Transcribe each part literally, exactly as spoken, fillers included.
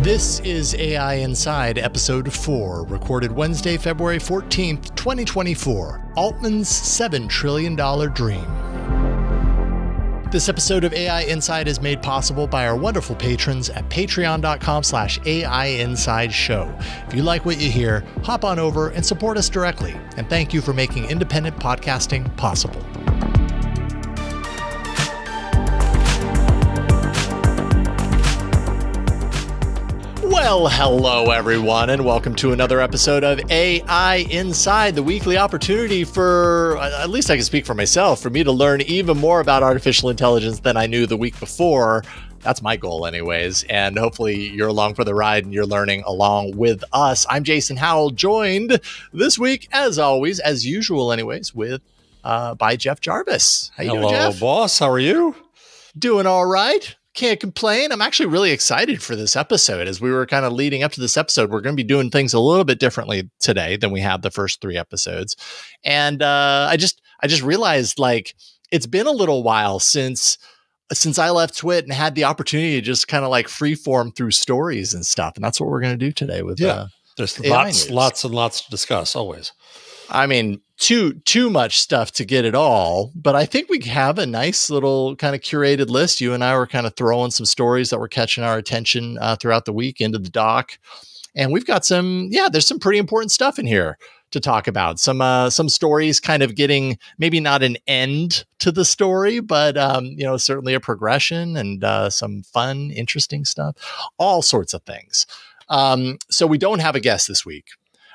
This is A I Inside, Episode four, recorded Wednesday, February fourteenth, twenty twenty-four, Altman's seven trillion dollar Dream. This episode of A I Inside is made possible by our wonderful patrons at patreon.com slash AI Inside Show. If you like what you hear, hop on over and support us directly. And thank you for making independent podcasting possible. Well, hello, everyone, and welcome to another episode of A I Inside, the weekly opportunity for, at least I can speak for myself, for me to learn even more about artificial intelligence than I knew the week before. That's my goal anyways, and hopefully you're along for the ride and you're learning along with us. I'm Jason Howell, joined this week, as always, as usual anyways, with uh, by Jeff Jarvis. How you hello, doing, Jeff? Hello, boss. How are you? Doing all right. Can't complain. I'm actually really excited for this episode. As we were kind of leading up to this episode, we're going to be doing things a little bit differently today than we have the first three episodes. And uh, I just, I just realized, like, it's been a little while since, since I left Twit and had the opportunity to just kind of like freeform through stories and stuff. And that's what we're going to do today with. Yeah, uh, there's lots, news. lots and lots to discuss always. I mean, too, too much stuff to get it all, but I think we have a nice little kind of curated list. You and I were kind of throwing some stories that were catching our attention uh, throughout the week into the doc. And we've got some, yeah, there's some pretty important stuff in here to talk about. Some, uh, some stories kind of getting maybe not an end to the story, but, um, you know, certainly a progression and uh, some fun, interesting stuff, all sorts of things. Um, so we don't have a guest this week.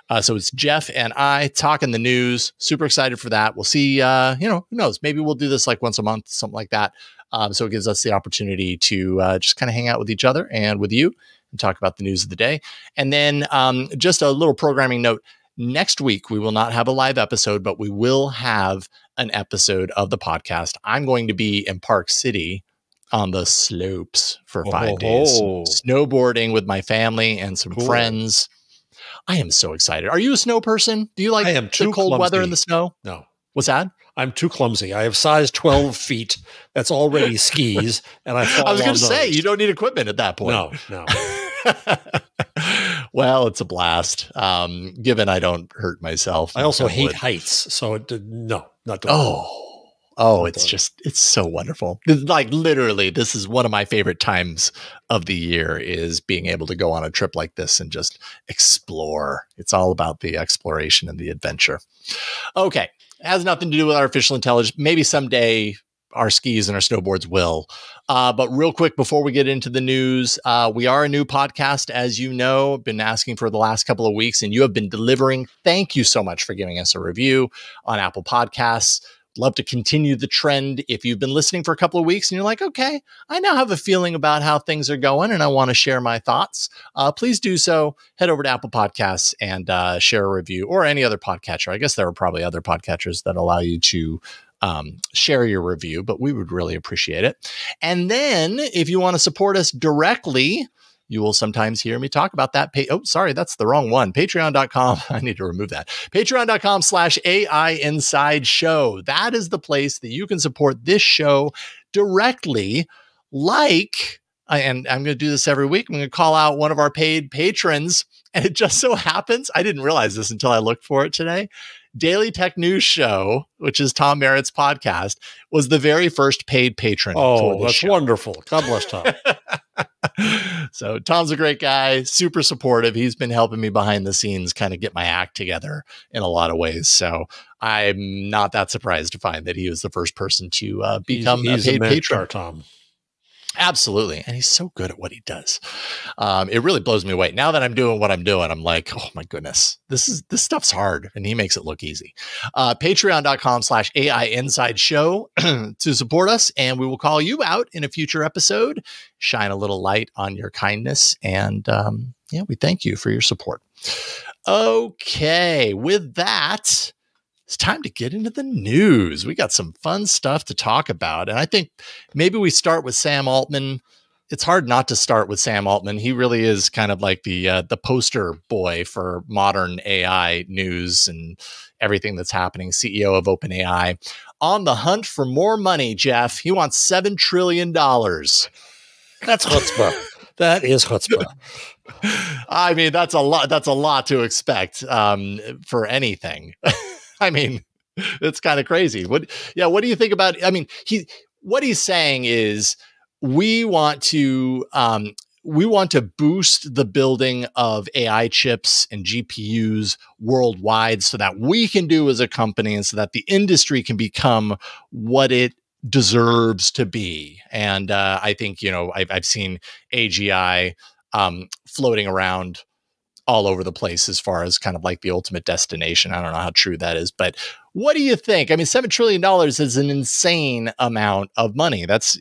Uh, so it's Jeff and I talking the news. Super excited for that. We'll see, uh, you know, who knows? Maybe we'll do this like once a month, something like that. Um, so it gives us the opportunity to uh, just kind of hang out with each other and with you and talk about the news of the day. And then um, just a little programming note. Next week, we will not have a live episode, but we will have an episode of the podcast. I'm going to be in Park City on the slopes for five oh, days, oh. snowboarding with my family and some cool. friends. I am so excited. Are you a snow person? Do you like the cold clumsy. weather in the snow? No. What's that? I'm too clumsy. I have size twelve feet. That's already skis. And I fall I was going to say, you don't need equipment at that point. No, no. Well, it's a blast. Um, given I don't hurt myself. I also hate wood. heights. So it did, no, not to Oh. Oh, it's just, it's so wonderful. Like literally, this is one of my favorite times of the year is being able to go on a trip like this and just explore. It's all about the exploration and the adventure. Okay. It has nothing to do with artificial intelligence. Maybe someday our skis and our snowboards will. Uh, but real quick, before we get into the news, uh, we are a new podcast, as you know, been asking for the last couple of weeks and you have been delivering. Thank you so much for giving us a review on Apple Podcasts. Love to continue the trend. If you've been listening for a couple of weeks and you're like, okay, I now have a feeling about how things are going and I want to share my thoughts, uh, please do so. Head over to Apple Podcasts and uh, share a review or any other podcatcher. I guess there are probably other podcatchers that allow you to um, share your review, but we would really appreciate it. And then if you want to support us directly, you will sometimes hear me talk about that. Pa oh, sorry, that's the wrong one. Patreon dot com. I need to remove that. Patreon dot com slash A I Inside Show. That is the place that you can support this show directly. Like, and I'm going to do this every week. I'm going to call out one of our paid patrons. And it just so happens, I didn't realize this until I looked for it today. Daily Tech News Show, which is Tom Merritt's podcast, was the very first paid patron. Oh, for that's show. wonderful. God bless Tom. So Tom's a great guy, super supportive. He's been helping me behind the scenes kind of get my act together in a lot of ways. So I'm not that surprised to find that he was the first person to uh, become he's, he's a paid a patron. Tom. Absolutely. And he's so good at what he does. Um, it really blows me away. Now that I'm doing what I'm doing, I'm like, oh my goodness, this is, this stuff's hard. And he makes it look easy. Uh, Patreon dot com slash A I Inside Show to support us. And we will call you out in a future episode, shine a little light on your kindness. And um, yeah, we thank you for your support. Okay. With that, it's time to get into the news. We got some fun stuff to talk about. And I think maybe we start with Sam Altman. It's hard not to start with Sam Altman. He really is kind of like the uh, the poster boy for modern A I news and everything that's happening. C E O of OpenAI on the hunt for more money, Jeff. He wants seven trillion dollars. That's chutzpah. That is chutzpah. I mean, that's a lot. That's a lot to expect um, for anything. I mean, it's kind of crazy. What? Yeah. What do you think about? I mean, he. What he's saying is, we want to. Um, we want to boost the building of A I chips and G P Us worldwide so that we can do as a company and so that the industry can become what it deserves to be. And uh, I think, you know, I've, I've seen A G I um, floating around all over the place as far as kind of like the ultimate destination. I don't know how true that is, but what do you think? I mean, seven trillion dollars is an insane amount of money. That's,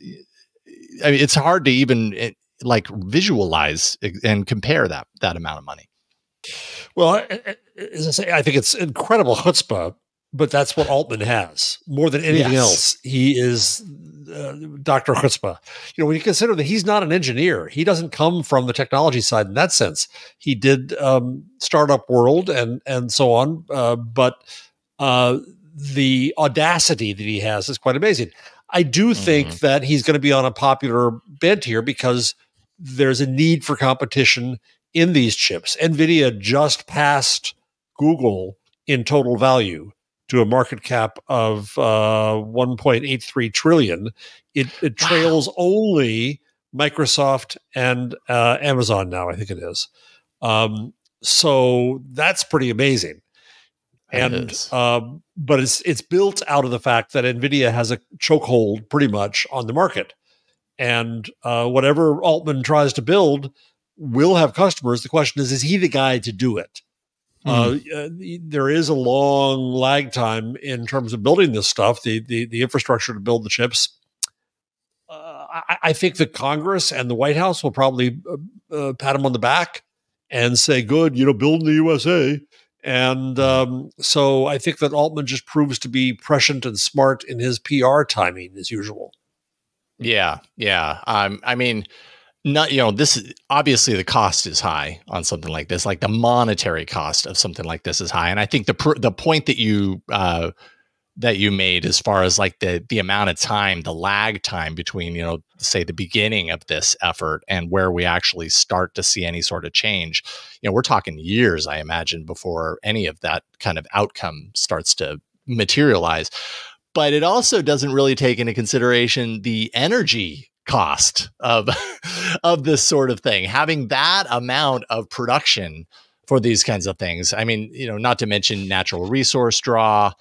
I mean, it's hard to even... It, like visualize and compare that that amount of money. Well, as I say, I think it's incredible chutzpah, but that's what Altman has more than anything yes. else. He is uh, Doctor Chutzpah. You know, when you consider that he's not an engineer, he doesn't come from the technology side in that sense. He did um, Startup World and and so on, uh, but uh, the audacity that he has is quite amazing. I do think mm-hmm. that he's going to be on a popular bent here because there's a need for competition in these chips. NVIDIA just passed Google in total value to a market cap of uh, one point eight three trillion dollars. It, it trails wow. only Microsoft and uh, Amazon now, I think it is. Um, so that's pretty amazing. And uh, but it's it's built out of the fact that NVIDIA has a chokehold pretty much on the market. And uh, whatever Altman tries to build will have customers. The question is, is he the guy to do it? Mm. Uh, there is a long lag time in terms of building this stuff, the the, the infrastructure to build the chips. Uh, I, I think the Congress and the White House will probably uh, uh, pat him on the back and say, good, you know, build in the U S A. And um, so I think that Altman just proves to be prescient and smart in his P R timing as usual. Yeah, yeah. Um, I mean, not you know, this is, obviously the cost is high on something like this. Like the monetary cost of something like this is high. And I think the pr the point that you uh, that you made as far as like the the amount of time, the lag time between you know, say the beginning of this effort and where we actually start to see any sort of change, you know, we're talking years, I imagine, before any of that kind of outcome starts to materialize. But it also doesn't really take into consideration the energy cost of of this sort of thing. Having that amount of production for these kinds of things, I mean, you know, not to mention natural resource draw.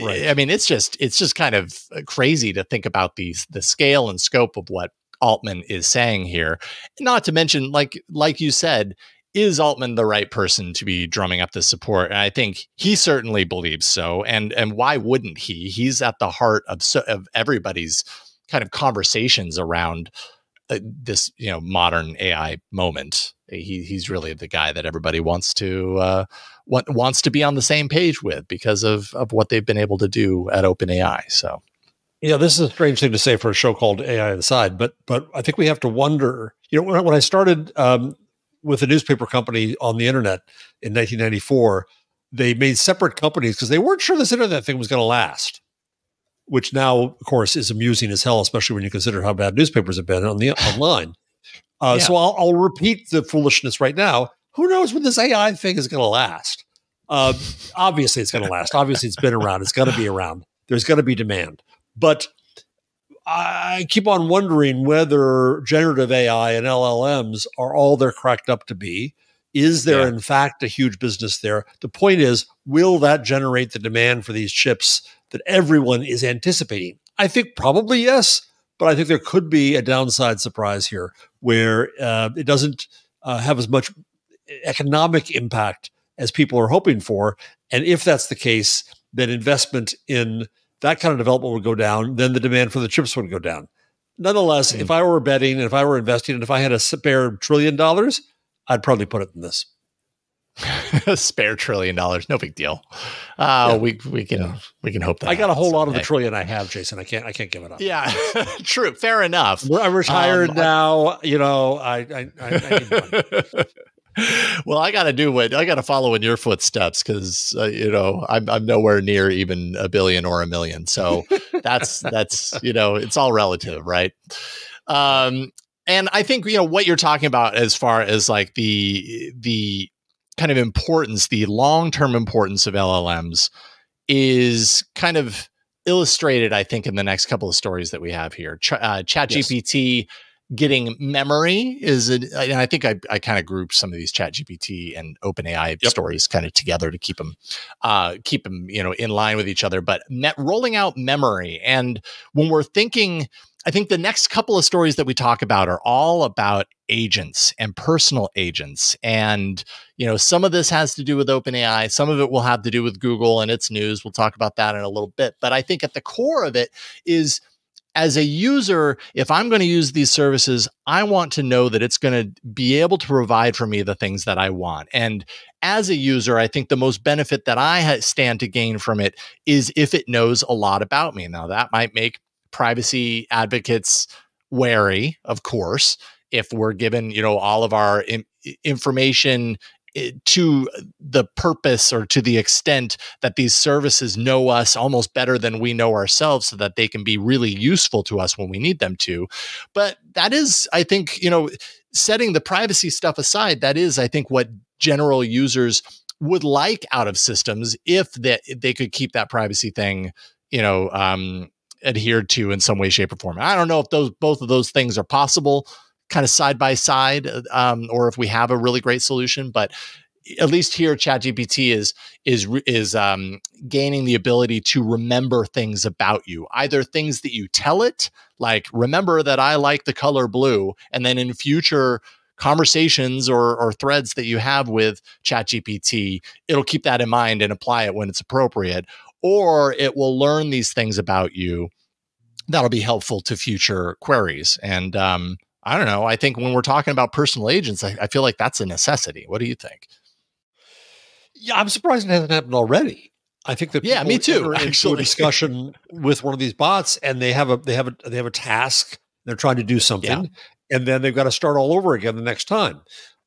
Right. I mean, it's just it's just kind of crazy to think about these the scale and scope of what Altman is saying here. Not to mention, like like you said, is Altman the right person to be drumming up the support? And I think he certainly believes so. And and why wouldn't he? He's at the heart of so, of everybody's kind of conversations around uh, this you know modern A I moment. He he's really the guy that everybody wants to uh, want, wants to be on the same page with because of of what they've been able to do at OpenAI. So, yeah, this is a strange thing to say for a show called A I Inside, but but I think we have to wonder. You know, when, when I started um, with a newspaper company on the internet in nineteen ninety-four, they made separate companies because they weren't sure this internet thing was going to last. Which now, of course, is amusing as hell, especially when you consider how bad newspapers have been on the online. Uh, yeah. So I'll, I'll repeat the foolishness right now. Who knows when this A I thing is going to last? Uh, obviously, it's going to last. Obviously, it's been around. It's going to be around. There's going to be demand. But I keep on wondering whether generative A I and L L Ms are all they're cracked up to be. Is there, yeah. in fact, a huge business there? The point is, will that generate the demand for these chips that everyone is anticipating? I think probably yes. But I think there could be a downside surprise here where uh, it doesn't uh, have as much economic impact as people are hoping for. And if that's the case, then investment in that kind of development would go down. Then the demand for the chips would go down. Nonetheless, mm. if I were betting and if I were investing and if I had a spare trillion dollars, I'd probably put it in this. Spare trillion dollars, no big deal. Uh, yeah. We we can yeah. we can hope that I got a whole someday. lot of the trillion I have, Jason. I can't I can't give it up. Yeah, true. Fair enough. I'm retired um, now. I, you know, I I, I, I need money. Well, I got to do what I got to follow in your footsteps because uh, you know I'm I'm nowhere near even a billion or a million. So that's that's you know it's all relative, right? Um. And I think, you know, what you're talking about as far as like the the kind of importance, the long-term importance of L L Ms is kind of illustrated, I think, in the next couple of stories that we have here. Ch uh, ChatGPT yes. getting memory is, a, and I think I, I kind of grouped some of these ChatGPT and OpenAI yep. stories kind of together to keep them, uh, keep them, you know, in line with each other. But net rolling out memory, and when we're thinking, I think the next couple of stories that we talk about are all about agents and personal agents. And, you know, some of this has to do with OpenAI. Some of it will have to do with Google and its news. We'll talk about that in a little bit. But I think at the core of it is, as a user, if I'm going to use these services, I want to know that it's going to be able to provide for me the things that I want. And as a user, I think the most benefit that I stand to gain from it is if it knows a lot about me. Now, that might make privacy advocates wary, of course, if we're given, you know, all of our in information to the purpose or to the extent that these services know us almost better than we know ourselves, so that they can be really useful to us when we need them to. But that is, I think, you know, setting the privacy stuff aside, that is, I think, what general users would like out of systems if that they, they could keep that privacy thing, you know, um, adhered to in some way, shape, or form. I don't know if those both of those things are possible kind of side by side, um, or if we have a really great solution. But at least here, ChatGPT is is is um, gaining the ability to remember things about you, either things that you tell it, like remember that I like the color blue, and then in future conversations or, or threads that you have with ChatGPT, it'll keep that in mind and apply it when it's appropriate, or it will learn these things about you that'll be helpful to future queries. And um, I don't know, I think when we're talking about personal agents, I, I feel like that's a necessity. What do you think? Yeah, I'm surprised it hasn't happened already. I think that yeah, me too. Actually, a discussion with one of these bots, and they have a they have a they have a task. They're trying to do something. Yeah. And then they've got to start all over again the next time.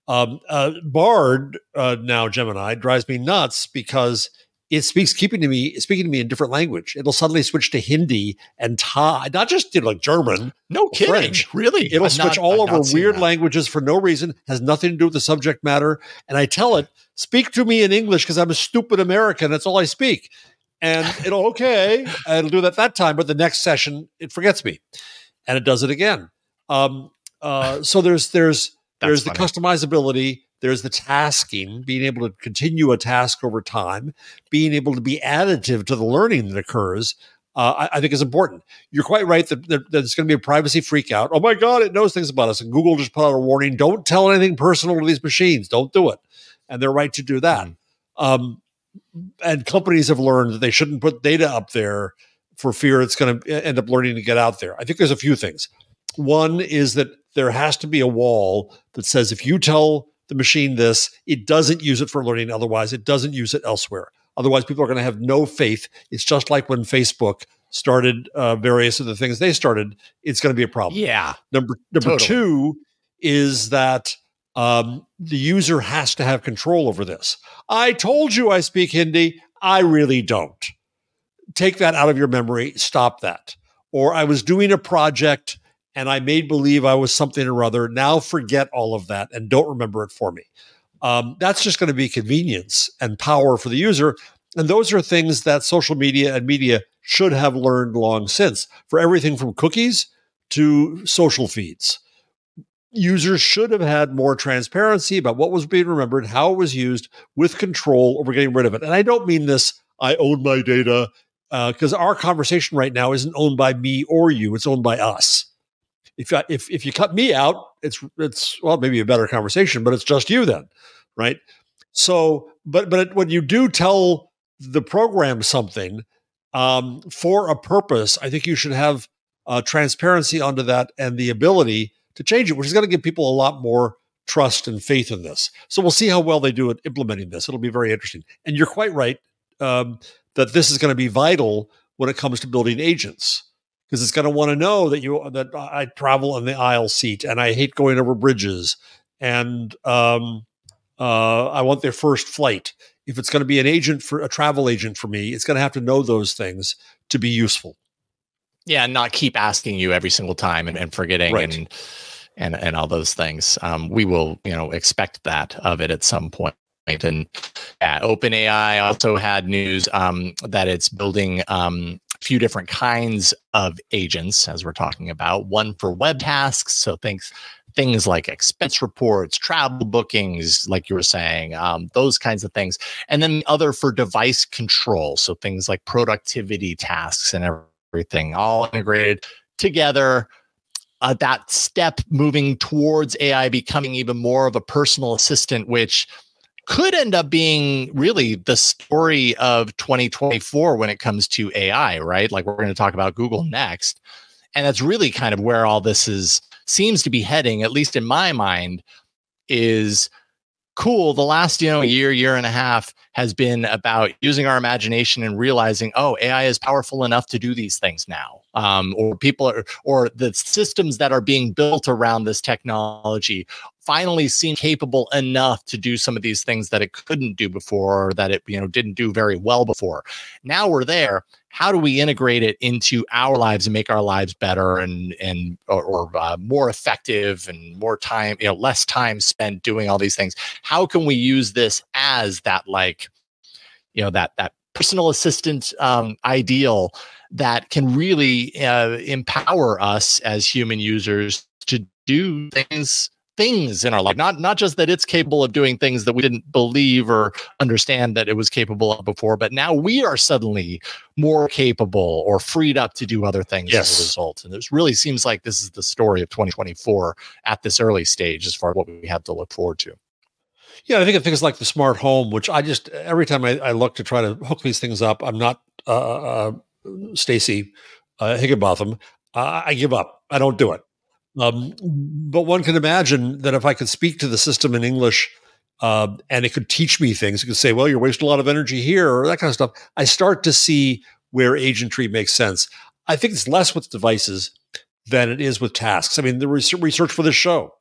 Um, uh, Bard, uh, now Gemini, drives me nuts because it speaks, keeping to me, speaking to me in different language. It'll suddenly switch to Hindi and Thai, not just you know, like German, no kidding, French. Really, it'll I'm switch not, all I'm over weird that. languages for no reason, has nothing to do with the subject matter. And I tell it, speak to me in English because I'm a stupid American. That's all I speak. And it'll okay, it'll do that that time, but the next session it forgets me, and it does it again. Um, Uh, so there's there's there's the customizability, there's the tasking, being able to continue a task over time, being able to be additive to the learning that occurs, uh, I, I think is important. You're quite right that, that, that it's going to be a privacy freak out. Oh my God, it knows things about us. And Google just put out a warning, don't tell anything personal to these machines, don't do it. And they're right to do that. Mm-hmm. Um, and companies have learned that they shouldn't put data up there for fear it's going to end up learning to get out there. I think there's a few things. One is that there has to be a wall that says if you tell the machine this, it doesn't use it for learning. Otherwise, it doesn't use it elsewhere. Otherwise, people are going to have no faith. It's just like when Facebook started uh, various of the things they started. It's going to be a problem. Yeah. Number number totally. two is that um, the user has to have control over this. I told you I speak Hindi. I really don't. Take that out of your memory. Stop that. Or I was doing a project and I made believe I was something or other. Now forget all of that and don't remember it for me. Um, that's just going to be convenience and power for the user. And those are things that social media and media should have learned long since. For everything from cookies to social feeds, users should have had more transparency about what was being remembered, how it was used, with control over getting rid of it. And I don't mean this, I own my data, because uh, our conversation right now isn't owned by me or you. It's owned by us. If, if, if you cut me out, it's, it's well, maybe a better conversation, but it's just you then, right? So, but, but when you do tell the program something um, for a purpose, I think you should have uh, transparency onto that and the ability to change it, which is going to give people a lot more trust and faith in this. So we'll see how well they do at implementing this. It'll be very interesting. And you're quite right um, that this is going to be vital when it comes to building agents, because it's going to want to know that you that I travel in the aisle seat and I hate going over bridges and um, uh, I want their first flight. If it's going to be an agent for a travel agent for me, it's going to have to know those things to be useful. Yeah, and not keep asking you every single time and, and forgetting right. and and and all those things. Um, we will, you know, expect that of it at some point. And uh, OpenAI also had news um, that it's building um, a few different kinds of agents, as we're talking about. One for web tasks, so things things like expense reports, travel bookings, like you were saying, um, those kinds of things. And then the other for device control, so things like productivity tasks and everything, all integrated together. Uh, that step moving towards A I becoming even more of a personal assistant, which could end up being really the story of twenty twenty-four when it comes to A I, right? Like, we're going to talk about Google next. And that's really kind of where all this is, seems to be heading, at least in my mind, is cool. The last, you know, year, year and a half has been about using our imagination and realizing, oh, A I is powerful enough to do these things now. Um, or people are, or the systems that are being built around this technology finally seem capable enough to do some of these things that it couldn't do before, or that it, you know, didn't do very well before. Now we're there. How do we integrate it into our lives and make our lives better and and or, or uh, more effective and more time, you know, less time spent doing all these things? How can we use this as that, like, you know, that that personal assistant um, ideal that can really uh, empower us as human users to do things? Things in our life, not not just that it's capable of doing things that we didn't believe or understand that it was capable of before, but now we are suddenly more capable or freed up to do other things, yes, as a result. And this really seems like this is the story of twenty twenty-four at this early stage, as far as what we have to look forward to. Yeah, I think of things like the smart home, which I just, every time I, I look to try to hook these things up, I'm not uh, uh, Stacey uh, Higginbotham. Uh, I give up. I don't do it. Um, but one can imagine that if I could speak to the system in English uh, and it could teach me things, it could say, well, you're wasting a lot of energy here, or that kind of stuff, I start to see where agentry makes sense. I think it's less with devices than it is with tasks. I mean, the research for this show,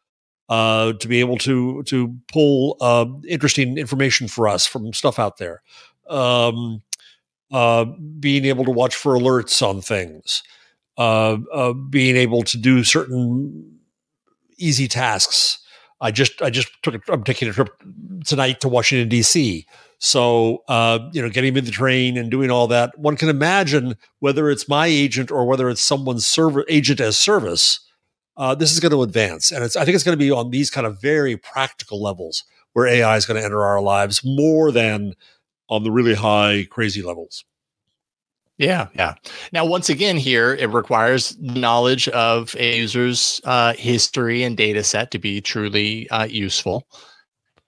uh, to be able to to pull uh, interesting information for us from stuff out there, um, uh, being able to watch for alerts on things, Uh, uh, being able to do certain easy tasks. I just, I just took, a, I'm taking a trip tonight to Washington D C So, uh, you know, getting me the train and doing all that. One can imagine, whether it's my agent or whether it's someone's server agent as service, uh, this is going to advance, and it's, I think it's going to be on these kind of very practical levels where A I is going to enter our lives more than on the really high, crazy levels. Yeah, yeah. Now, once again, here it requires knowledge of a user's uh, history and data set to be truly uh, useful,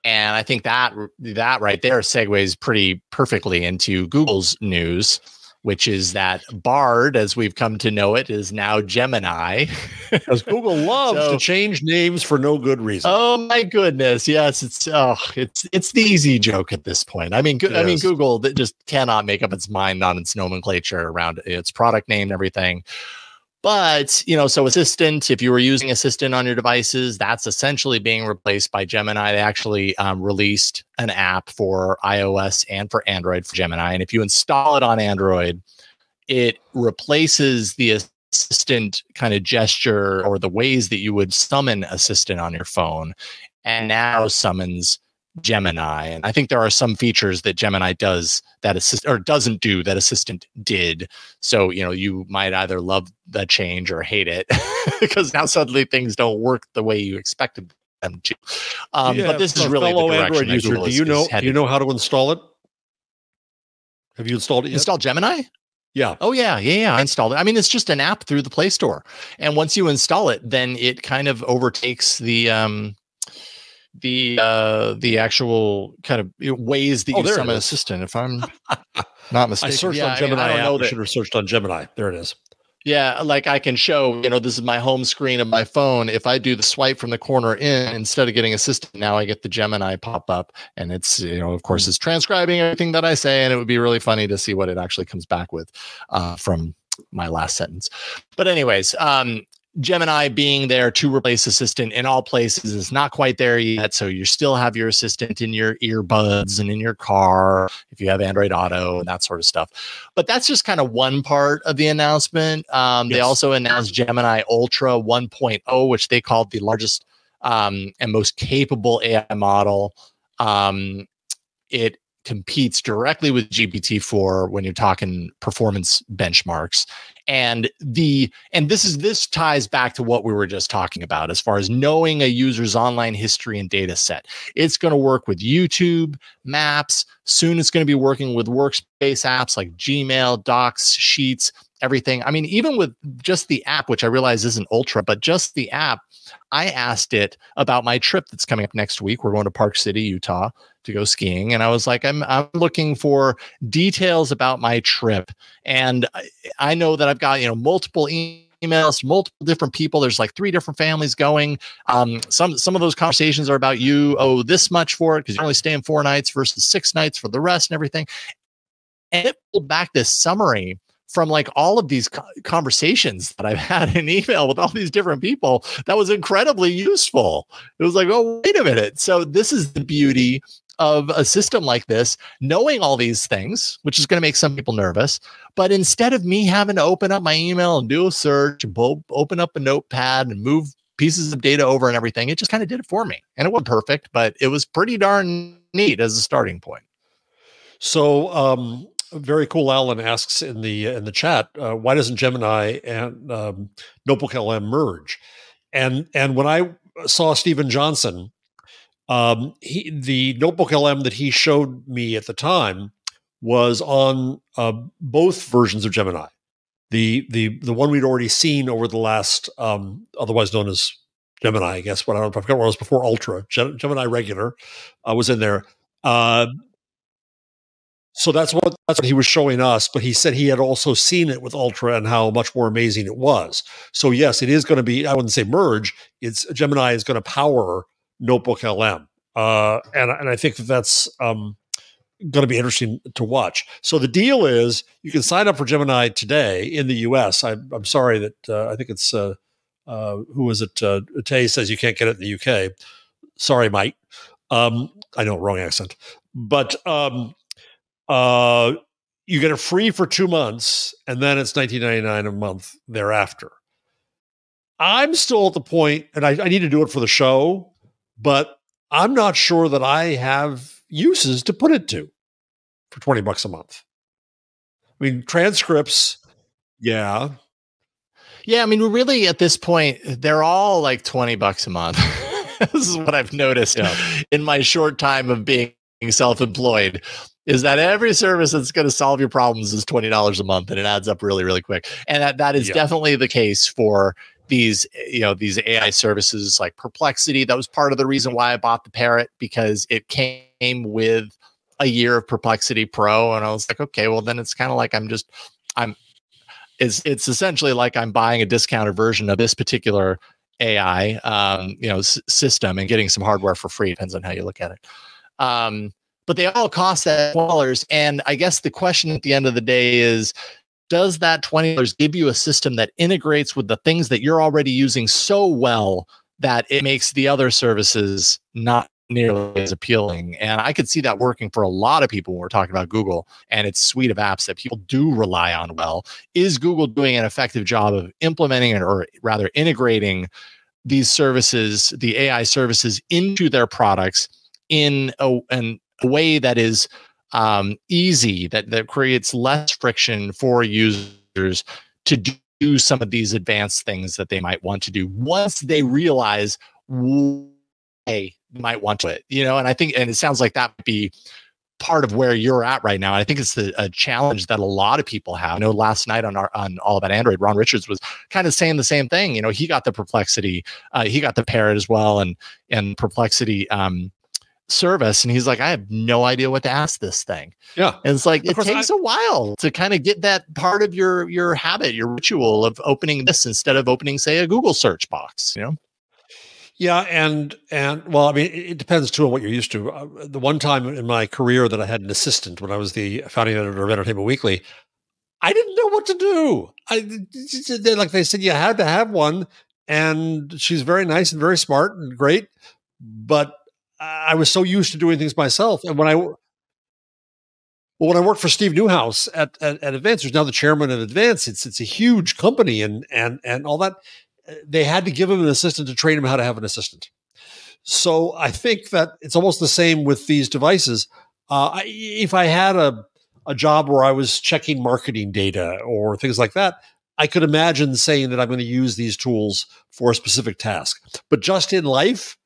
and I think that that right there segues pretty perfectly into Google's news, which is that Bard, as we've come to know it, is now Gemini. Because Google loves so, to change names for no good reason. Oh my goodness! Yes, it's oh, it's it's the easy joke at this point. I mean, go, I mean, Google that just cannot make up its mind on its nomenclature around its product name and everything. But, you know, so Assistant, if you were using Assistant on your devices, that's essentially being replaced by Gemini. They actually um, released an app for iOS and for Android for Gemini. And if you install it on Android, it replaces the Assistant kind of gesture or the ways that you would summon Assistant on your phone, and now summons Gemini. And I think there are some features that Gemini does that assist or doesn't do that Assistant did. So, you know, you might either love the change or hate it because now suddenly things don't work the way you expected them to. Um, yeah, but this is really the direction that Google is, do you know, do you know how to install it? Have you installed it yet? Install Gemini? Yeah. Oh, yeah. Yeah. Yeah. I installed it. I mean, it's just an app through the Play Store. And once you install it, then it kind of overtakes the, um, the uh the actual kind of ways that oh, you summon Assistant, if I'm not mistaken. I searched yeah, on Gemini. I, mean, I, don't know I should have searched on Gemini. There it is. Yeah, like I can show, you know, this is my home screen of my phone. If I do the swipe from the corner in, instead of getting Assistant, now I get the Gemini pop up, and it's, you know, of course, it's transcribing everything that I say, and it would be really funny to see what it actually comes back with uh, from my last sentence. But anyways, um Gemini being there to replace assistant in all places is not quite there yet. So you still have your assistant in your earbuds and in your car if you have Android Auto and that sort of stuff. But that's just kind of one part of the announcement. Um, yes. They also announced Gemini Ultra one point oh, which they called the largest um, and most capable A I model. Um, it competes directly with G P T four when you're talking performance benchmarks. And the and this is this ties back to what we were just talking about as far as knowing a user's online history and data set. It's going to work with YouTube, Maps. Soon it's going to be working with workspace apps like Gmail, Docs, Sheets, everything. I mean, even with just the app, which I realize isn't Ultra, but just the app, I asked it about my trip that's coming up next week. We're going to Park City, Utah to go skiing. And I was like, I'm, I'm looking for details about my trip. And I, I know that I've got, you know, multiple e emails, multiple different people. There's like three different families going. Um, some, some of those conversations are about you owe this much for it because you're only staying four nights versus six nights for the rest and everything. And it pulled back this summary from like all of these conversations that I've had in email with all these different people. That was incredibly useful. It was like, oh, wait a minute. So this is the beauty of a system like this, knowing all these things, which is going to make some people nervous. But instead of me having to open up my email and do a search, open up a notepad and move pieces of data over and everything, it just kind of did it for me. And it wasn't perfect, but it was pretty darn neat as a starting point. So, um, very cool. Alan asks in the in the chat, uh, why doesn't Gemini and um, Notebook L M merge? And and when I saw Stephen Johnson, um, he, the Notebook L M that he showed me at the time was on uh, both versions of Gemini, the the the one we'd already seen over the last, um, otherwise known as Gemini, I guess. What I don't know, I forgot what it was before Ultra. Gemini Regular uh, was in there. Uh, So that's what that's what he was showing us, but he said he had also seen it with Ultra and how much more amazing it was. So yes, it is going to be, I wouldn't say merge, it's Gemini is going to power Notebook L M. Uh, and, and I think that that's um, going to be interesting to watch. So the deal is you can sign up for Gemini today in the U S. I, I'm sorry that uh, I think it's, uh, uh, who is it? Uh, Tay says you can't get it in the U K. Sorry, Mike. Um, I know, wrong accent. But... Um, Uh, you get it free for two months, and then it's nineteen ninety-nine dollars a month thereafter. I'm still at the point, and I, I need to do it for the show, but I'm not sure that I have uses to put it to for twenty bucks a month. I mean, transcripts, yeah. Yeah, I mean, we're really at this point, they're all like twenty bucks a month. This is what I've noticed yeah. in my short time of being self-employed. Is that every service that's going to solve your problems is twenty dollars a month, and it adds up really, really quick. And that, that is yeah. definitely the case for these, you know, these A I services like Perplexity. That was part of the reason why I bought the Parrot, because it came with a year of Perplexity Pro. And I was like, okay, well then it's kind of like, I'm just, I'm, it's, it's essentially like I'm buying a discounted version of this particular A I, um, you know, s system and getting some hardware for free. Depends on how you look at it. Um, But they all cost that twenty dollars. And I guess the question at the end of the day is, does that twenty dollars give you a system that integrates with the things that you're already using so well that it makes the other services not nearly as appealing? And I could see that working for a lot of people when we're talking about Google and its suite of apps that people do rely on well. Is Google doing an effective job of implementing it, or rather integrating these services, the A I services, into their products in a, an way that is um, easy, that, that creates less friction for users to do some of these advanced things that they might want to do once they realize why they might want to do it, you know? And I think, and it sounds like that would be part of where you're at right now. And I think it's the, a challenge that a lot of people have. I know last night on our, on All About Android, Ron Richards was kind of saying the same thing. You know, he got the Perplexity, uh, he got the Parrot as well. And, and Perplexity, um, service, and he's like, I have no idea what to ask this thing. Yeah. And it's like, it takes a while to kind of get that part of your your habit, your ritual of opening this instead of opening, say, a Google search box, you know? Yeah. And, and well, I mean, it depends too on what you're used to. Uh, the one time in my career that I had an assistant when I was the founding editor of Entertainment Weekly, I didn't know what to do. I, like they said, you had to have one. and she's very nice and very smart and great. But I was so used to doing things myself. And when I, well, when I worked for Steve Newhouse at, at, at Advance, who's now the chairman of Advance, it's, it's a huge company and, and, and all that. They had to give him an assistant to train him how to have an assistant. So I think that it's almost the same with these devices. Uh, I, if I had a, a job where I was checking marketing data or things like that, I could imagine saying that I'm going to use these tools for a specific task. But just in life,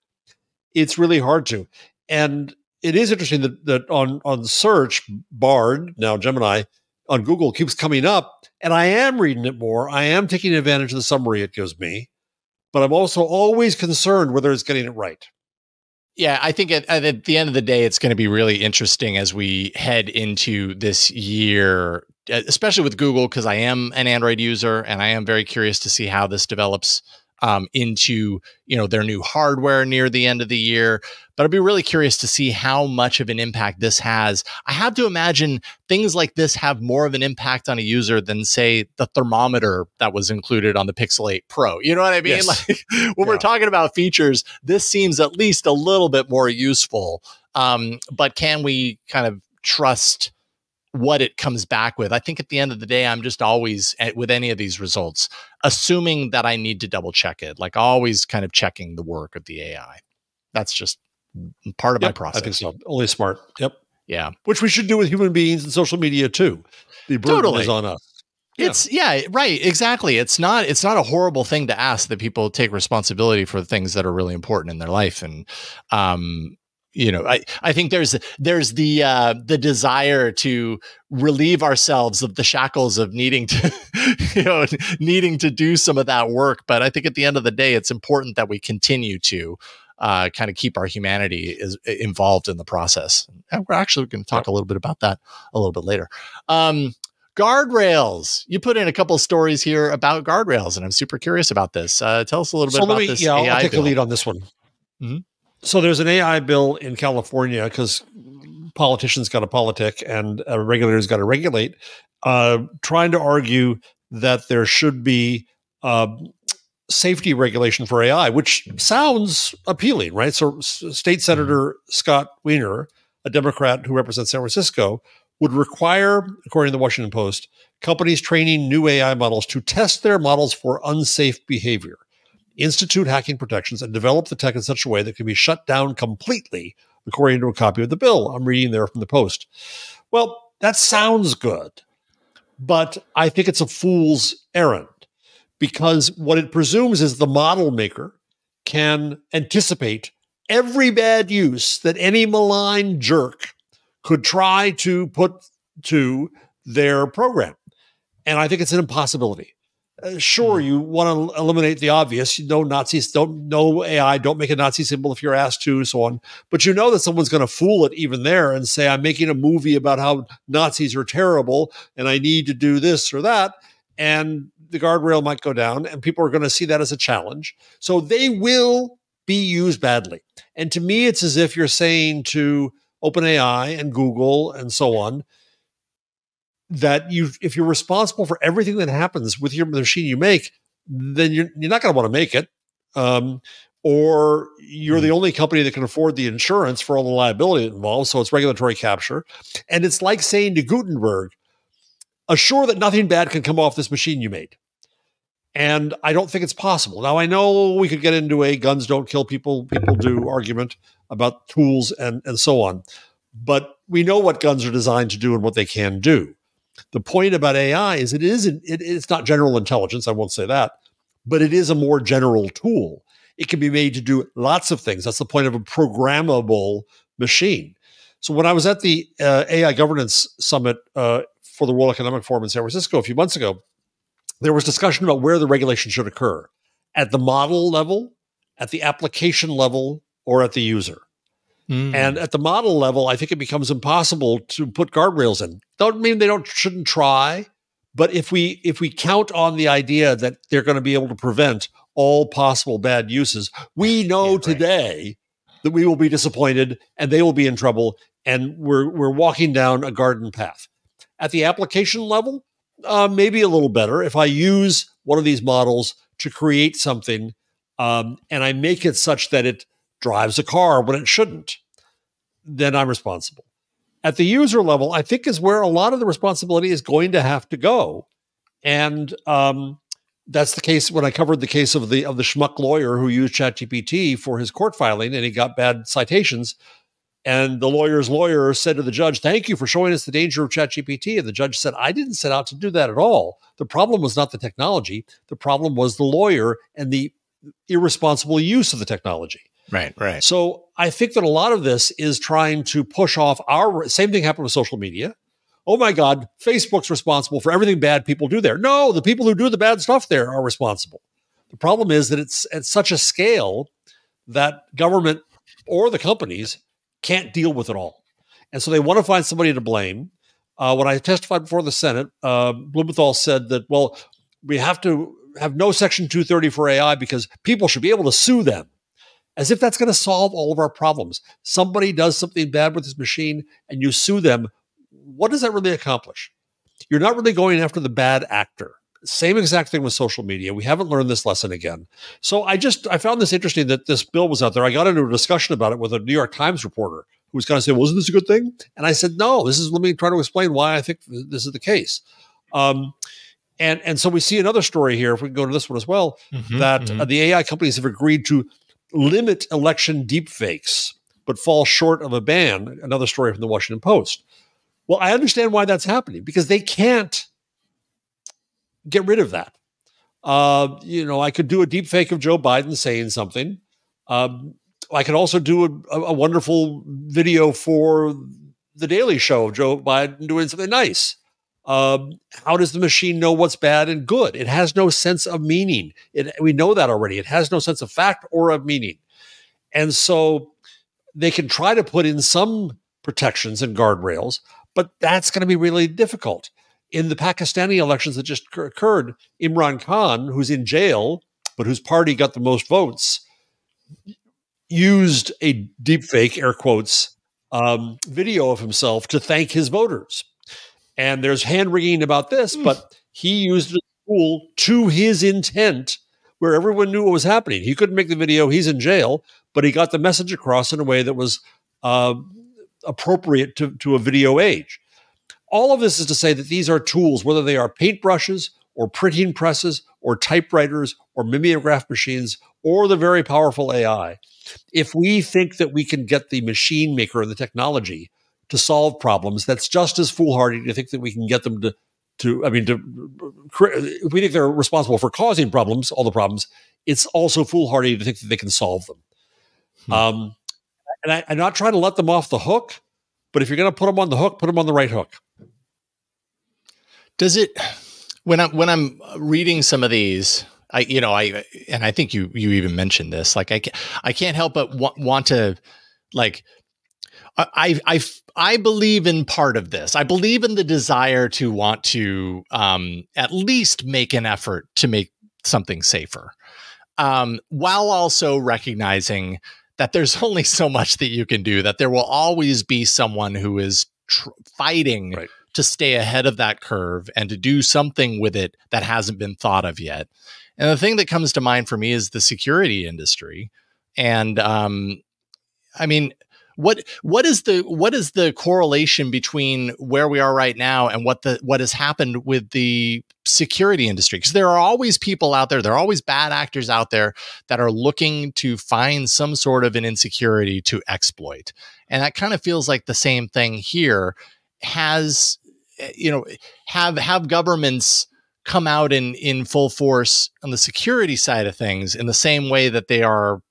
it's really hard to. And it is interesting that, that on, on search, Bard, now Gemini, on Google keeps coming up, and I am reading it more. I am taking advantage of the summary it gives me, but I'm also always concerned whether it's getting it right. Yeah, I think at, at the end of the day, it's going to be really interesting as we head into this year, especially with Google, because I am an Android user and I am very curious to see how this develops um, into, you know, their new hardware near the end of the year. But I'd be really curious to see how much of an impact this has. I have to imagine things like this have more of an impact on a user than, say, the thermometer that was included on the Pixel eight Pro. You know what I mean? Yes. Like, when yeah. we're talking about features, this seems at least a little bit more useful. Um, but can we kind of trust what it comes back with? I think at the end of the day, I'm just always, with any of these results, assuming that I need to double check it, like always kind of checking the work of the A I. That's just part of yep, my process. I think so. Only smart. Yep. Yeah. Which we should do with human beings and social media too. The burden totally. is on us. Yeah. It's yeah, right. Exactly. It's not, it's not a horrible thing to ask that people take responsibility for the things that are really important in their life. And, um, you know, I, I think there's, there's the, uh, the desire to relieve ourselves of the shackles of needing to, you know, needing to do some of that work. But I think at the end of the day, it's important that we continue to, Uh, kind of keep our humanity is involved in the process. And we're actually going to talk a little bit about that a little bit later. Um, guardrails. You put in a couple of stories here about guardrails, and I'm super curious about this. Uh, tell us a little so bit about me, this yeah, A I I'll take bill. the lead on this one. Mm-hmm. So there's an A I bill in California because politicians got to politic and uh, regulators got to regulate, uh, trying to argue that there should be uh, safety regulation for A I, which sounds appealing, right? So State Senator Scott Wiener, a Democrat who represents San Francisco, would require, according to The Washington Post, companies training new A I models to test their models for unsafe behavior, institute hacking protections, and develop the tech in such a way that can be shut down completely, according to a copy of the bill. I'm reading there from the Post. Well, that sounds good, but I think it's a fool's errand, because what it presumes is the model maker can anticipate every bad use that any malign jerk could try to put to their program. And I think it's an impossibility. Uh, sure, you want to eliminate the obvious. You know, Nazis don't know A I, don't make a Nazi symbol if you're asked to, so on. But you know that someone's going to fool it even there and say, I'm making a movie about how Nazis are terrible and I need to do this or that. And the guardrail might go down and people are going to see that as a challenge. So they will be used badly. And to me, it's as if you're saying to OpenAI and Google and so on, that you, if you're responsible for everything that happens with your machine you make, then you're, you're not going to want to make it. Um, or you're the only company that can afford the insurance for all the liability involved. So it's regulatory capture. And it's like saying to Gutenberg, assure that nothing bad can come off this machine you made. And I don't think it's possible. Now, I know we could get into a guns don't kill people, people do argument about tools and, and so on. But we know what guns are designed to do and what they can do. The point about A I is it isn't, it, it's not general intelligence, I won't say that, but it is a more general tool. It can be made to do lots of things. That's the point of a programmable machine. So when I was at the uh, A I Governance Summit uh, for the World Economic Forum in San Francisco a few months ago, there was discussion about where the regulation should occur, at the model level, at the application level, or at the user. Mm. And at the model level, I think it becomes impossible to put guardrails in. Don't mean they don't shouldn't try, but if we if we count on the idea that they're going to be able to prevent all possible bad uses, we know yeah, right. today that we will be disappointed and they will be in trouble, and we're we're walking down a garden path. At the application level, uh, maybe a little better if I use one of these models to create something, um, and I make it such that it drives a car when it shouldn't, then I'm responsible. At the user level, I think is where a lot of the responsibility is going to have to go. And um, that's the case when I covered the case of the of the schmuck lawyer who used ChatGPT for his court filing, and he got bad citations. And the lawyer's lawyer said to the judge, thank you for showing us the danger of ChatGPT. And the judge said, I didn't set out to do that at all. The problem was not the technology. The problem was the lawyer and the irresponsible use of the technology. Right, right. So I think that a lot of this is trying to push off our, same thing happened with social media. Oh my God, Facebook's responsible for everything bad people do there. No, the people who do the bad stuff there are responsible. The problem is that it's at such a scale that government or the companies can't deal with it all. And so they want to find somebody to blame. Uh, when I testified before the Senate, uh, Blumenthal said that, well, we have to have no Section two thirty for A I because people should be able to sue them. As if that's going to solve all of our problems. Somebody does something bad with this machine and you sue them. What does that really accomplish? You're not really going after the bad actor. Same exact thing with social media. We haven't learned this lesson again. So I just, I found this interesting that this bill was out there. I got into a discussion about it with a New York Times reporter who was kind of saying, well, isn't this a good thing? And I said, no, this is, let me try to explain why I think this is the case. Um, and, and so we see another story here, if we can go to this one as well, mm-hmm, that mm-hmm. uh, the A I companies have agreed to limit election deepfakes, but fall short of a ban, another story from The Washington Post. Well, I understand why that's happening, because they can't get rid of that. Uh, you know, I could do a deepfake of Joe Biden saying something. Um, I could also do a, a wonderful video for The Daily Show of Joe Biden doing something nice. Um, how does the machine know what's bad and good? It has no sense of meaning. It, we know that already. It has no sense of fact or of meaning. And so they can try to put in some protections and guardrails, but that's going to be really difficult. In the Pakistani elections that just occurred, Imran Khan, who's in jail, but whose party got the most votes, used a deepfake, air quotes, um, video of himself to thank his voters. And there's hand-wringing about this, but he used a tool to his intent where everyone knew what was happening. He couldn't make the video. He's in jail, but he got the message across in a way that was uh, appropriate to, to a video age. All of this is to say that these are tools, whether they are paintbrushes or printing presses or typewriters or mimeograph machines or the very powerful A I. If we think that we can get the machine maker and the technology to solve problems, that's just as foolhardy to think that we can get them to, to I mean, to, we think they're responsible for causing problems, all the problems. It's also foolhardy to think that they can solve them. Hmm. Um, and I, I'm not trying to let them off the hook, but if you're going to put them on the hook, put them on the right hook. Does it, when I'm, when I'm reading some of these, I, you know, I, and I think you, you even mentioned this, like I can't, I can't help but wa- want to like, I, I, I believe in part of this. I believe in the desire to want to um, at least make an effort to make something safer, um, while also recognizing that there's only so much that you can do, that there will always be someone who is tr fighting right. to stay ahead of that curve and to do something with it that hasn't been thought of yet. And the thing that comes to mind for me is the security industry. And um, I mean... What what is the what is the correlation between where we are right now and what the what has happened with the security industry? Because there are always people out there, there are always bad actors out there that are looking to find some sort of an insecurity to exploit, and that kind of feels like the same thing here. Has you know have have governments come out in in full force on the security side of things in the same way that they are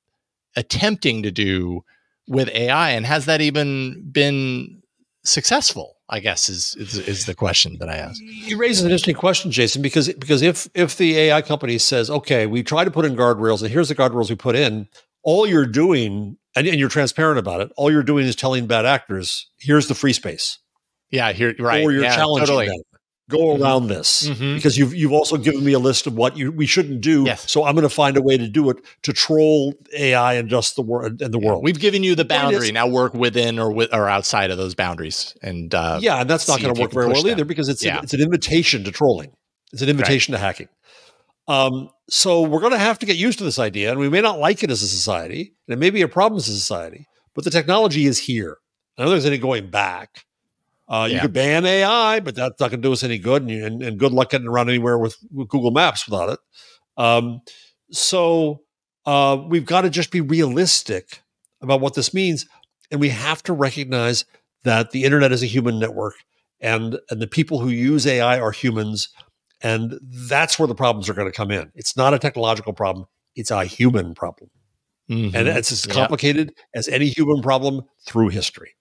attempting to do with A I, and has that even been successful, I guess is, is, is the question that I asked. You raise an interesting question, Jason, because, because if, if the A I company says, okay, we try to put in guardrails and here's the guardrails we put in, all you're doing, and, and you're transparent about it, all you're doing is telling bad actors, here's the free space. Yeah. Here, right. Or you're yeah, challenging totally. them. Go around this mm-hmm. because you've you've also given me a list of what you we shouldn't do. Yes. So I'm going to find a way to do it to troll A I and just the world and the yeah. world. We've given you the boundary. Now work within or with or outside of those boundaries. And uh, yeah, and that's not going to work very well them. either because it's yeah. an, it's an invitation to trolling. It's an invitation right. to hacking. Um, so we're going to have to get used to this idea, and we may not like it as a society, and it may be a problem as a society, but the technology is here. I don't think there's any going back. Uh, yeah. You could ban A I, but that's not going to do us any good, and, you, and, and good luck getting around anywhere with, with Google Maps without it. Um, so uh, we've got to just be realistic about what this means, and we have to recognize that the internet is a human network, and, and the people who use A I are humans, and that's where the problems are going to come in. It's not a technological problem. It's a human problem. Mm-hmm. And it's as complicated yep. as any human problem through history.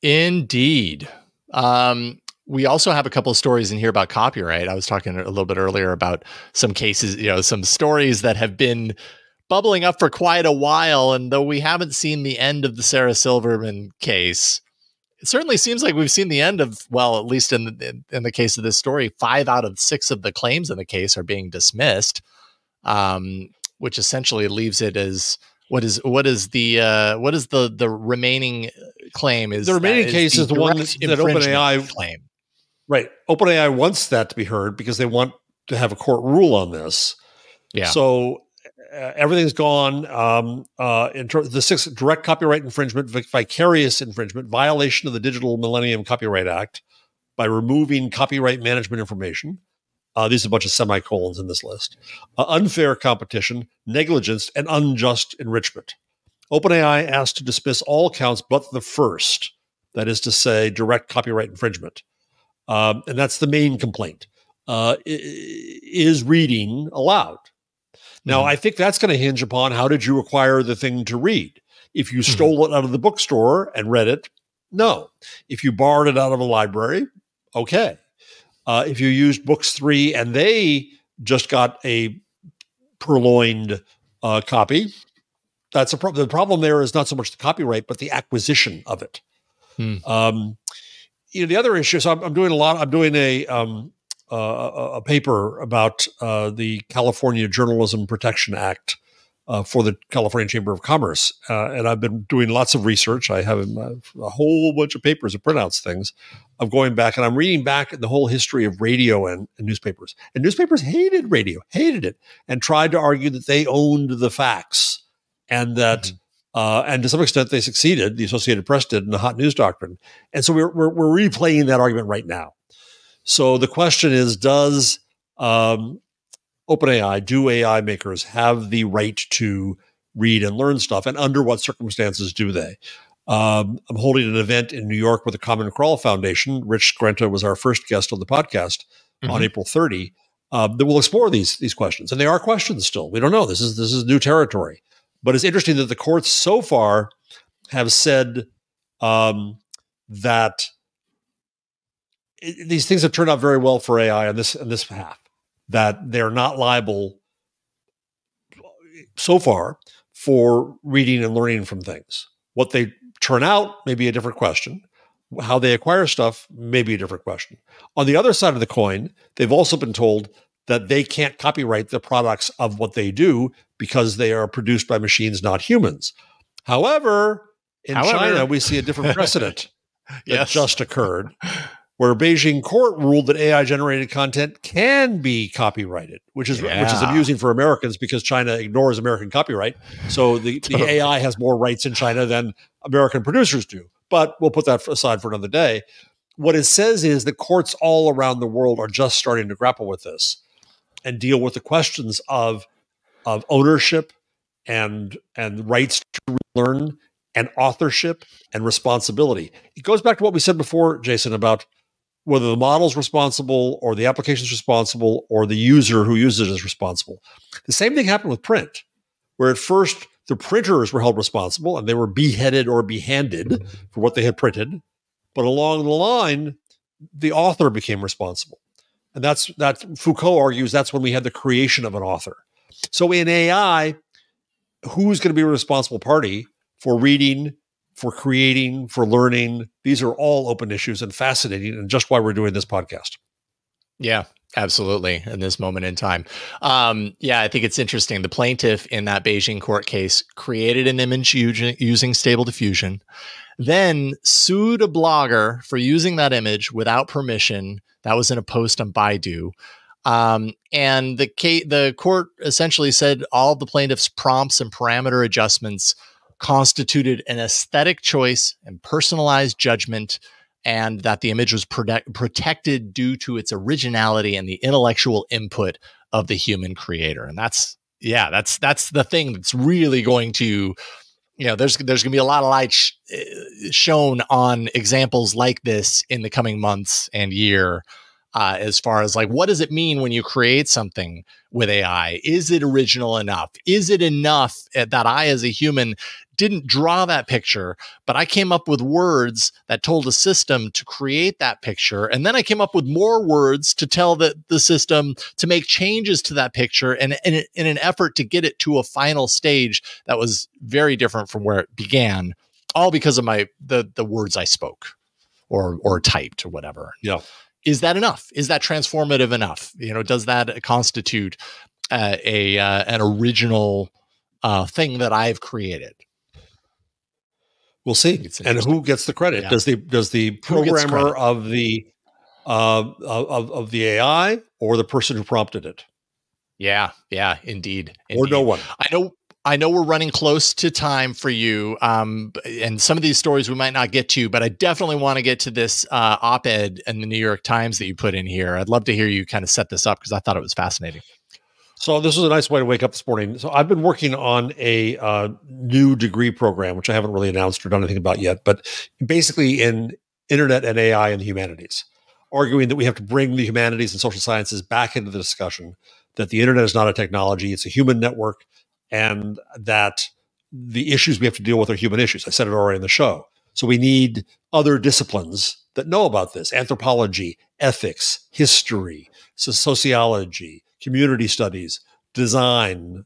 Indeed. Um, we also have a couple of stories in here about copyright. I was talking a little bit earlier about some cases, you know, some stories that have been bubbling up for quite a while. And though we haven't seen the end of the Sarah Silverman case, it certainly seems like we've seen the end of, well, at least in the, in the case of this story, five out of six of the claims in the case are being dismissed, um, which essentially leaves it as what is what is the uh, what is the the remaining claim is the remaining case is the one that OpenAI claim, right? OpenAI wants that to be heard because they want to have a court rule on this. Yeah. So uh, everything's gone. Um, uh, in the six direct copyright infringement, vicarious infringement, violation of the Digital Millennium Copyright Act by removing copyright management information. Uh, these are a bunch of semicolons in this list. Uh, unfair competition, negligence, and unjust enrichment. OpenAI asked to dismiss all counts but the first, that is to say, direct copyright infringement. Um, and that's the main complaint. Uh, is reading allowed? Now, mm-hmm. I think that's going to hinge upon how did you acquire the thing to read? If you stole mm-hmm. it out of the bookstore and read it, no. If you borrowed it out of a library, okay. Uh, if you used Books Three and they just got a purloined uh, copy, that's a problem. The problem there is not so much the copyright, but the acquisition of it. Hmm. Um, you know, the other issue. So I'm, I'm doing a lot. I'm doing a um, uh, a paper about uh, the California Journalism Protection Act uh, for the California Chamber of Commerce, uh, and I've been doing lots of research. I have a whole bunch of papers of printouts things. I'm going back and I'm reading back the whole history of radio and, and newspapers. And newspapers hated radio, hated it, and tried to argue that they owned the facts and that, mm-hmm. uh, and to some extent they succeeded, the Associated Press did in the hot news doctrine. And so we're, we're, we're replaying that argument right now. So the question is, does um, OpenAI, do A I makers have the right to read and learn stuff? And under what circumstances do they? Um, I'm holding an event in New York with the Common Crawl Foundation. Rich Skrenta was our first guest on the podcast mm-hmm. on April thirtieth. Uh, that will explore these these questions, and they are questions still. We don't know. This is this is new territory, but it's interesting that the courts so far have said um, that it, these things have turned out very well for A I on this on this path. That they're not liable so far for reading and learning from things. What they turn out may be a different question. How they acquire stuff may be a different question. On the other side of the coin, they've also been told that they can't copyright the products of what they do because they are produced by machines, not humans. However, in However, China, we see a different precedent that yes. just occurred where a Beijing court ruled that A I-generated content can be copyrighted, which is yeah. which is amusing for Americans because China ignores American copyright. So the, totally. the A I has more rights in China than American producers do. But we'll put that aside for another day. What it says is the courts all around the world are just starting to grapple with this and deal with the questions of, of ownership and, and rights to learn and authorship and responsibility. It goes back to what we said before, Jason, about whether the model's responsible or the application's responsible or the user who uses it is responsible. The same thing happened with print, where at first the printers were held responsible and they were beheaded or behanded for what they had printed. But along the line, the author became responsible. And that's that Foucault argues that's when we had the creation of an author. So in A I, who's going to be a responsible party for reading, for creating, for learning? These are all open issues and fascinating and just why we're doing this podcast. Yeah. Absolutely. In this moment in time. Um, yeah, I think it's interesting. The plaintiff in that Beijing court case created an image using Stable Diffusion, then sued a blogger for using that image without permission. That was in a post on Baidu. Um, and the the court essentially said all the plaintiff's prompts and parameter adjustments constituted an aesthetic choice and personalized judgment, and that the image was protect protected due to its originality and the intellectual input of the human creator. And that's, yeah, that's, that's the thing that's really going to, you know, there's, there's going to be a lot of light sh shown on examples like this in the coming months and year, uh, as far as like, what does it mean when you create something with A I? Is it original enough? Is it enough that I, as a human, didn't draw that picture, but I came up with words that told the system to create that picture. And then I came up with more words to tell the, the system to make changes to that picture, and in an effort to get it to a final stage that was very different from where it began, all because of my, the, the words I spoke or, or typed or whatever. Yeah. Is that enough? Is that transformative enough? You know, does that constitute uh, a, uh, an original uh, thing that I've created? We'll see. And who gets the credit? Yeah. Does the does the programmer of the uh, of of the A I, or the person who prompted it? Yeah, yeah, indeed, indeed. Or no one. I know. I know we're running close to time for you, um, and some of these stories we might not get to, but I definitely want to get to this uh, op-ed in the New York Times that you put in here. I'd love to hear you kind of set this up, because I thought it was fascinating. So this was a nice way to wake up this morning. So I've been working on a uh, new degree program, which I haven't really announced or done anything about yet, but basically in internet and A I and the humanities, arguing that we have to bring the humanities and social sciences back into the discussion, that the internet is not a technology, it's a human network, and that the issues we have to deal with are human issues. I said it already in the show. So we need other disciplines that know about this: anthropology, ethics, history, sociology, community studies, design,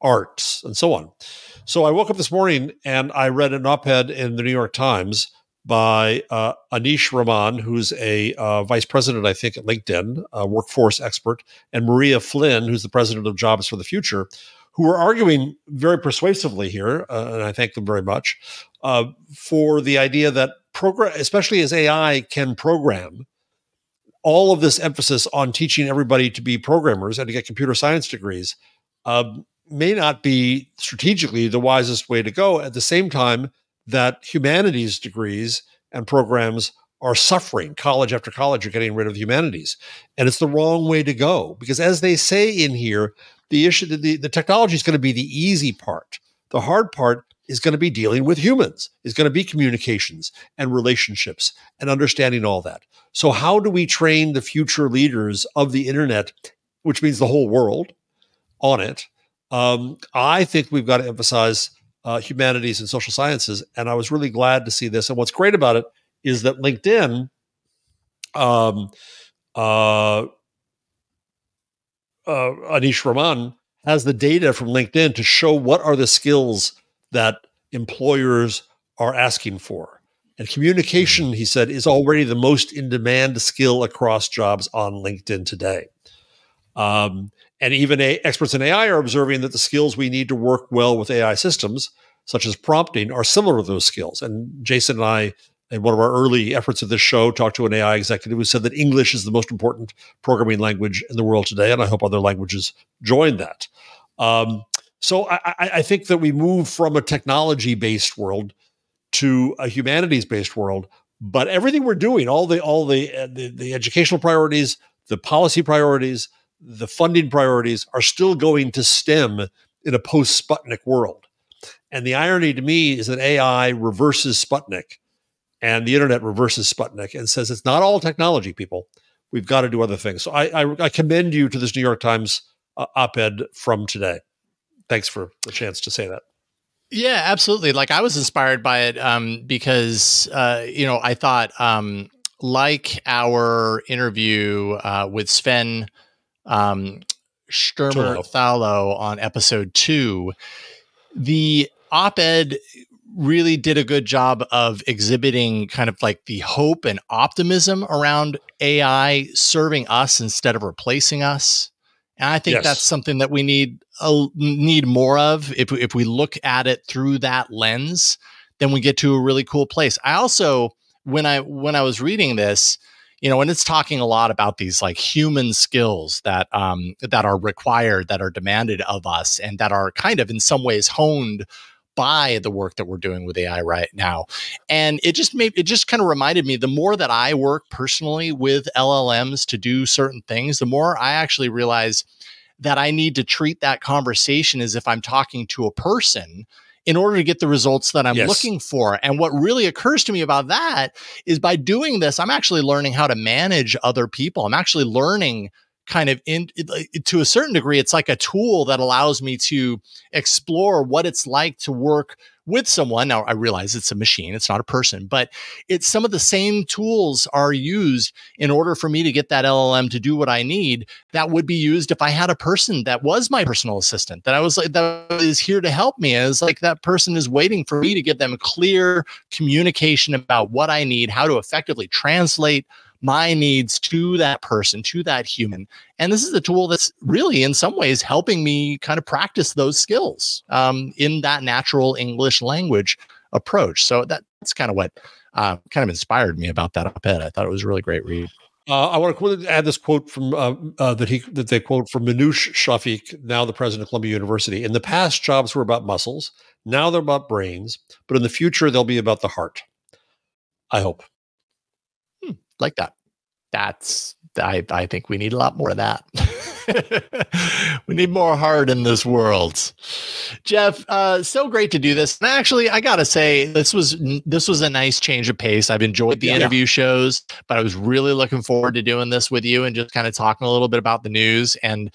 arts, and so on. So I woke up this morning and I read an op-ed in the New York Times by uh, Anish Rahman, who's a uh, vice president, I think, at LinkedIn, a workforce expert, and Maria Flynn, who's the president of Jobs for the Future, who are arguing very persuasively here, uh, and I thank them very much, uh, for the idea that, program, especially as A I can program, all of this emphasis on teaching everybody to be programmers and to get computer science degrees uh, may not be strategically the wisest way to go, at the same time that humanities degrees and programs are suffering. College after college are getting rid of the humanities. And it's the wrong way to go, because as they say in here, the issue, the, the technology is going to be the easy part. The hard part is going to be dealing with humans, is going to be communications and relationships and understanding all that. So how do we train the future leaders of the internet, which means the whole world, on it? Um, I think we've got to emphasize uh, humanities and social sciences, and I was really glad to see this. And what's great about it is that LinkedIn um, uh, uh, Anish Rahman has the data from LinkedIn to show what are the skills that employers are asking for. And communication, he said, is already the most in-demand skill across jobs on LinkedIn today. Um, and even a, experts in A I are observing that the skills we need to work well with A I systems, such as prompting, are similar to those skills. And Jason and I, in one of our early efforts of this show, talked to an A I executive who said that English is the most important programming language in the world today, and I hope other languages join that. Um, So I, I think that we move from a technology-based world to a humanities-based world, but everything we're doing, all the all the, uh, the the educational priorities, the policy priorities, the funding priorities, are still going to STEM in a post-Sputnik world. And the irony to me is that A I reverses Sputnik, and the internet reverses Sputnik and says it's not all technology, people. We've got to do other things. So I, I, I commend you to this New York Times uh, op-ed from today. Thanks for the chance to say that. Yeah, absolutely. Like, I was inspired by it um, because, uh, you know, I thought, um, like our interview uh, with Sven um, Stürmer-Thalo on episode two, the op-ed really did a good job of exhibiting kind of like the hope and optimism around A I serving us instead of replacing us. And I think yes. that's something that we need uh, need more of. If we, if we look at it through that lens, then we get to a really cool place. I also, when I when I was reading this, you know, and it's talking a lot about these like human skills that um, that are required, that are demanded of us, and that are kind of in some ways honed by the work that we're doing with A I right now. And it just made, it just kind of reminded me, the more that I work personally with L L Ms to do certain things, the more I actually realize that I need to treat that conversation as if I'm talking to a person in order to get the results that I'm yes. looking for. And what really occurs to me about that is, by doing this, I'm actually learning how to manage other people. I'm actually learning kind of in, to a certain degree, it's like a tool that allows me to explore what it's like to work with someone. Now, I realize it's a machine, it's not a person, but it's some of the same tools are used in order for me to get that L L M to do what I need that would be used if I had a person that was my personal assistant, that I was like, that is here to help me. It's like that person is waiting for me to give them clear communication about what I need, how to effectively translate my needs to that person, to that human. And this is a tool that's really in some ways helping me kind of practice those skills um, in that natural English language approach. So that, that's kind of what uh, kind of inspired me about that op-ed. I thought it was a really great read. Uh, I want to add this quote from uh, uh, that he that they quote from Manoush Shafik, now the president of Columbia University. In the past, jobs were about muscles. Now they're about brains. But in the future, they'll be about the heart. I hope. Like that. That's, I, I think we need a lot more of that. We need more heart in this world. Jeff, uh, so great to do this. And actually, I got to say, this was, this was a nice change of pace. I've enjoyed the yeah, interview yeah. shows, but I was really looking forward to doing this with you and just kind of talking a little bit about the news. And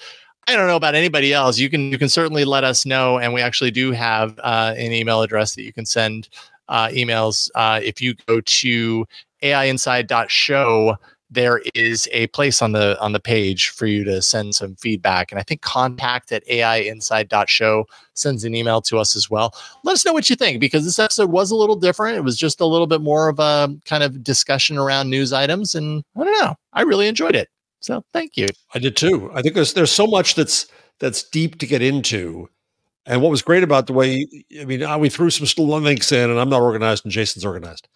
I don't know about anybody else. You can, you can certainly let us know. And we actually do have uh, an email address that you can send uh, emails. Uh, if you go to A I inside dot show, there is a place on the on the page for you to send some feedback. And I think contact at A I inside dot show sends an email to us as well. Let us know what you think, because this episode was a little different. It was just a little bit more of a kind of discussion around news items. And I don't know, I really enjoyed it. So thank you. I did too. I think there's there's so much that's that's deep to get into. And what was great about the way, I mean, we threw some links in, and I'm not organized and Jason's organized.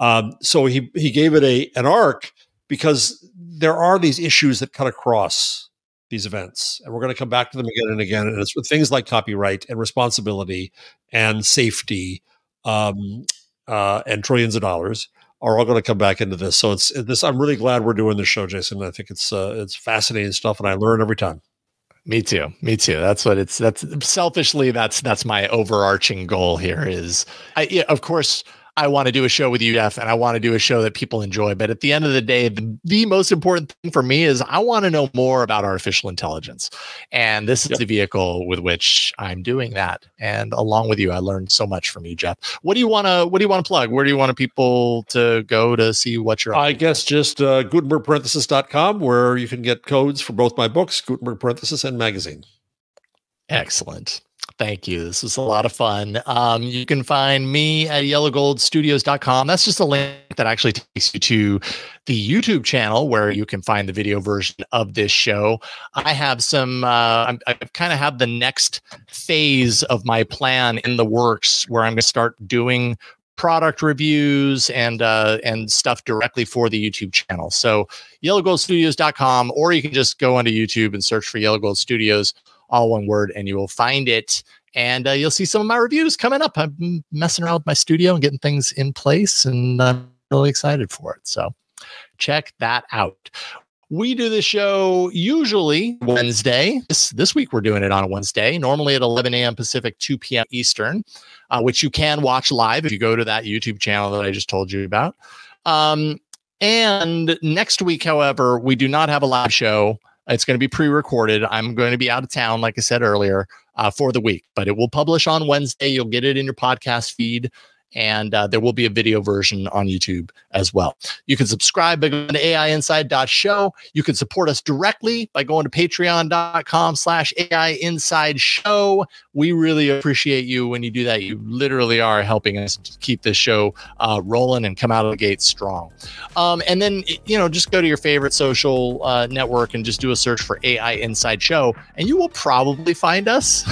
Um, so he, he gave it a, an arc, because there are these issues that cut across these events, and we're going to come back to them again and again. And it's with things like copyright and responsibility and safety, um, uh, and trillions of dollars are all going to come back into this. So it's this, I'm really glad we're doing this show, Jason. I think it's, uh, it's fascinating stuff, and I learn every time. Me too. Me too. That's what it's, that's selfishly, that's, that's my overarching goal here is I, yeah, of course, I want to do a show with you, Jeff, and I want to do a show that people enjoy. But at the end of the day, the, the most important thing for me is I want to know more about artificial intelligence. And this is yep. the vehicle with which I'm doing that. And along with you, I learned so much from you, Jeff. What do you want to, what do you want to plug? Where do you want people to go to see what you're I guess just uh, Gutenberg parenthesis dot com, where you can get codes for both my books, Gutenberg Parenthesis and Magazine. Excellent. Thank you. This was a lot of fun. Um, you can find me at yellow gold studios dot com. That's just a link that actually takes you to the YouTube channel, where you can find the video version of this show. I have some, uh, I'm, I kind of have the next phase of my plan in the works, where I'm going to start doing product reviews and uh, and stuff directly for the YouTube channel. So yellow gold studios dot com, or you can just go onto YouTube and search for Yellow Gold Studios, all one word, and you will find it. And uh, you'll see some of my reviews coming up. I'm messing around with my studio and getting things in place, and I'm really excited for it. So check that out. We do the show usually Wednesday. This, this week, we're doing it on a Wednesday, normally at eleven A M Pacific, two P M Eastern, uh, which you can watch live if you go to that YouTube channel that I just told you about. Um, and next week, however, we do not have a live show. It's going to be pre-recorded. I'm going to be out of town, like I said earlier, uh, for the week, but it will publish on Wednesday. You'll get it in your podcast feed, and uh, there will be a video version on YouTube as well. You can subscribe by going to A I inside dot show. You can support us directly by going to patreon dot com slash A I inside show. We really appreciate you when you do that. You literally are helping us keep this show uh, rolling and come out of the gate strong. Um, and then, you know, just go to your favorite social uh, network and just do a search for A I Inside Show, and you will probably find us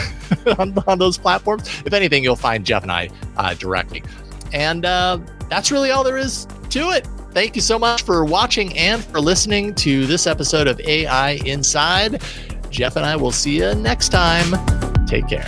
on, on those platforms. If anything, you'll find Jeff and I uh, directly. And uh, that's really all there is to it. Thank you so much for watching and for listening to this episode of A I Inside. Jeff and I will see you next time. Take care.